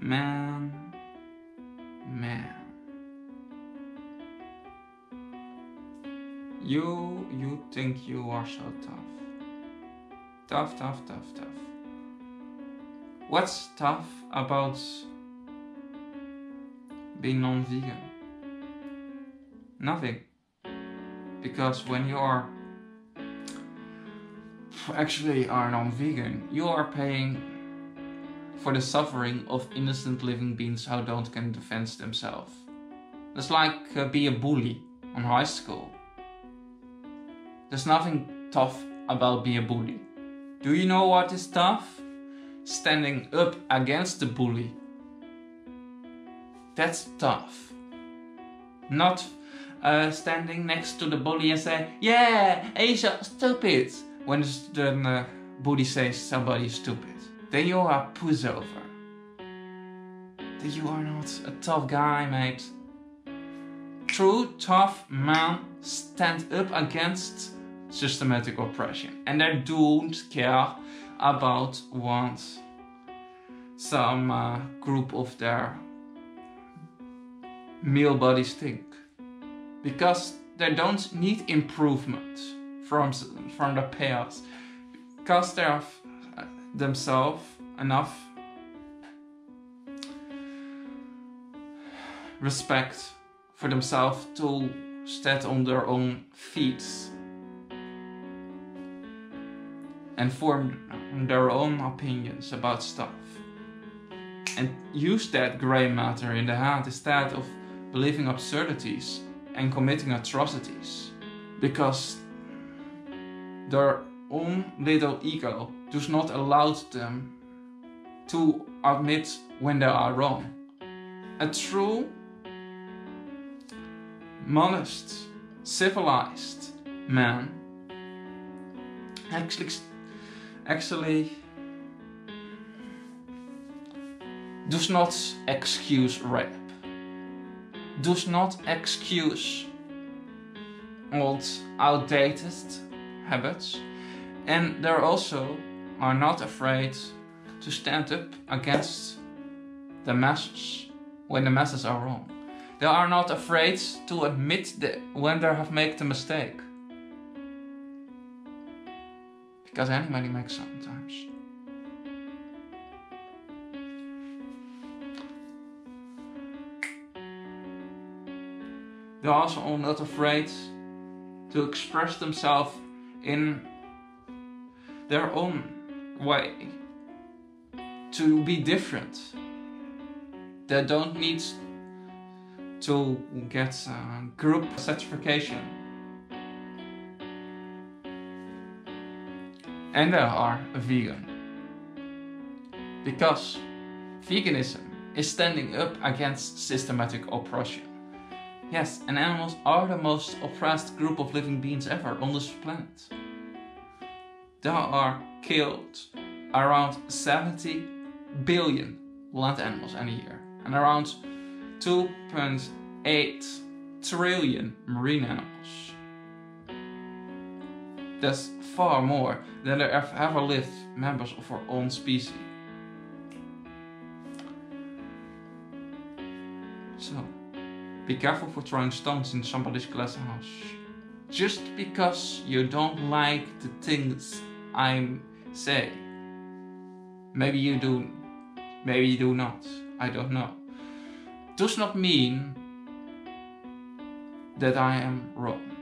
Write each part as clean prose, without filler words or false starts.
man. You think you are so tough. What's tough about being non-vegan? Nothing. Because when you are non-vegan, you are paying for the suffering of innocent living beings who don't can defend themselves. That's like be a bully on high school. There's nothing tough about being a bully. Do you know what is tough? Standing up against the bully. That's tough. Not standing next to the bully and say, yeah, Asia, stupid. When the bully says somebody's stupid. Then you are a pussover. Then you are not a tough guy, mate. True tough man stand up against systematic oppression. And they don't care about what some group of their male bodies think. Because they don't need improvement from the pairs, because they are themselves enough respect for themselves to stand on their own feet and form their own opinions about stuff and use that grey matter in the head instead of believing absurdities and committing atrocities, because their own little ego does not allow them to admit when they are wrong. A true, modest, civilized man actually does not excuse rape, does not excuse old, outdated habits, and they also are not afraid to stand up against the masses when the masses are wrong. They are not afraid to admit that when they have made a mistake. Because anybody makes sometimes. They're also not afraid to express themselves in their own way, to be different. They don't need to get group certification. And they are a vegan. Because veganism is standing up against systematic oppression. Yes, and animals are the most oppressed group of living beings ever on this planet. There are killed around 70 billion land animals in a year, and around 2.8 trillion marine animals. That's far more than there have ever lived members of our own species. So, be careful for throwing stones in somebody's glass house. Just because you don't like the things I say. Maybe you do, maybe you do not, I don't know. Does not mean that I am wrong.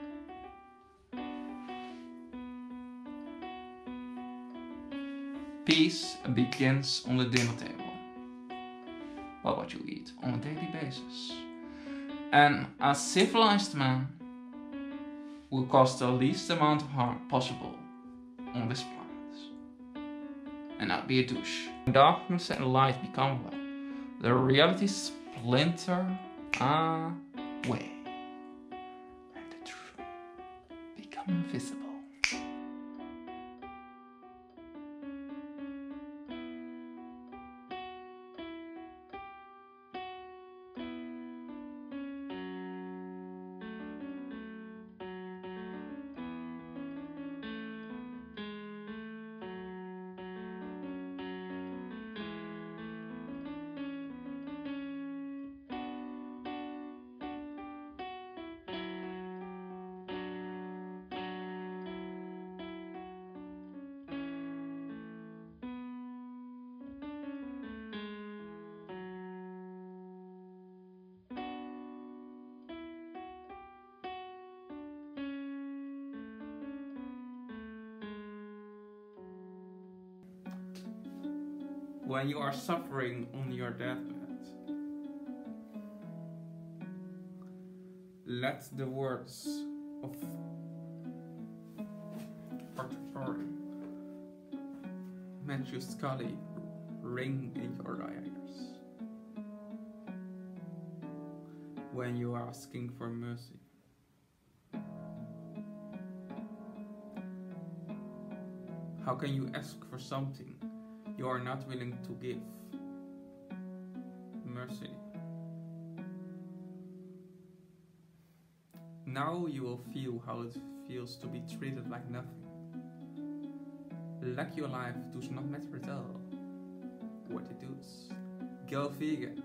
Peace begins on the dinner table. Well, what you eat on a daily basis. And a civilized man will cause the least amount of harm possible on this planet. And not be a douche. Darkness and light become one. The reality splinter away. And the truth become invisible. when you are suffering on your deathbed. Let the words of Matthew Scully ring in your ears when you are asking for mercy. How can you ask for something you are not willing to give? Mercy. Now you will feel how it feels to be treated like nothing. Like your life does not matter at all. What it does. Go vegan.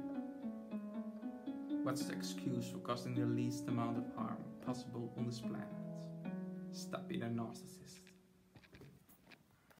What's the excuse for causing the least amount of harm possible on this planet? Stop being a narcissist.